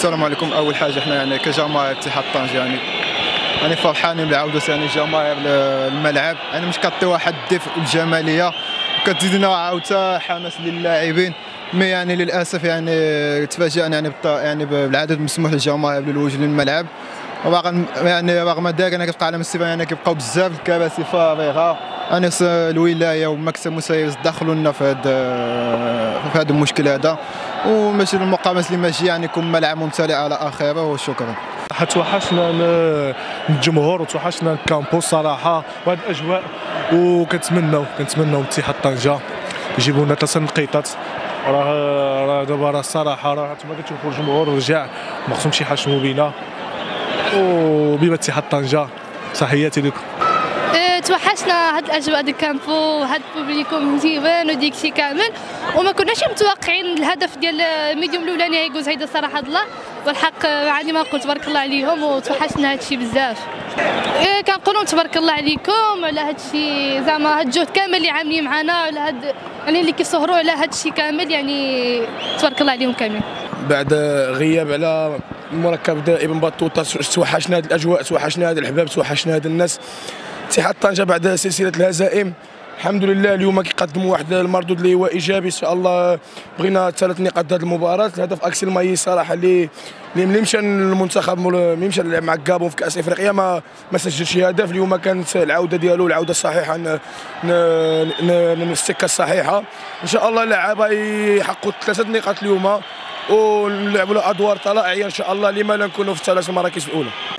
السلام عليكم. اول حاجه حنا يعني كجماهير اتحاد طنجة يعني فرحانين بالعوده يعني جماهير الملعب، يعني مش كتعطي واحد الدفء والجماليه وكتزيدنا عاوتا حماس للاعبين. مي يعني للاسف يعني تفاجئنا يعني بالعدد المسموح للجماهير للوجود للملعب، وباقي يعني رغم ذلك انا كتبقى على مستوى يعني كيبقاو بزاف الكراسي فارغه. انا الولايه والمكتب المسير دخلوا لنا في هذا المشكل هذا، وماشي المقامات اللي ماشي يعني يكون ملعب ممتلئ على اخره. وشكرا. توحشنا الجمهور وتوحشنا الكامبوس صراحه وهذه الاجواء، وكنتمناو اتحاد طنجة يجيبوا لنا 3 نقيطات. راه دابا الصراحه راه انتما كتشوفوا الجمهور رجع مخصوم شي حشموا بينا، وبما اتحاد طنجة تحياتي لكم. توحشنا هاد الاجواء ديال الكامبو وهاد البوبليكوم مزيان وديكشي كامل، وما كناش متوقعين الهدف ديال الميديوم الاولاني يجوز هيدا الصراحه الله، والحق يعني ما نقول تبارك الله عليهم وتوحشنا هادشي بزاف. كنقولوا تبارك الله عليكم على هادشي، زعما هاد الجهد كامل اللي عاملين معنا على هاد يعني اللي كيسهروا على هادشي كامل، يعني تبارك الله عليهم كامل. بعد غياب على المركب ديال ابن بطوطة توحشنا هاد الاجواء، توحشنا هاد الحباب، توحشنا هاد الناس. اتحاد طنجة بعد سلسلة الهزائم الحمد لله اليوم كيقدموا واحد المردود اللي هو ايجابي ان شاء الله. بغينا 3 نقاط في هذه المباراه. الهدف اكسل ماي صراحه اللي مشى للمنتخب، مشى يلعب مع الكابون في كاس افريقيا ما سجلش هدف. اليوم كانت العوده ديالو العوده الصحيحه، السكه الصحيحه ان شاء الله. اللعابه يحققوا 3 نقاط اليوم ونلعبوا ادوار طلائعيه ان شاء الله لما لا نكونوا في 3 مراكز الاولى.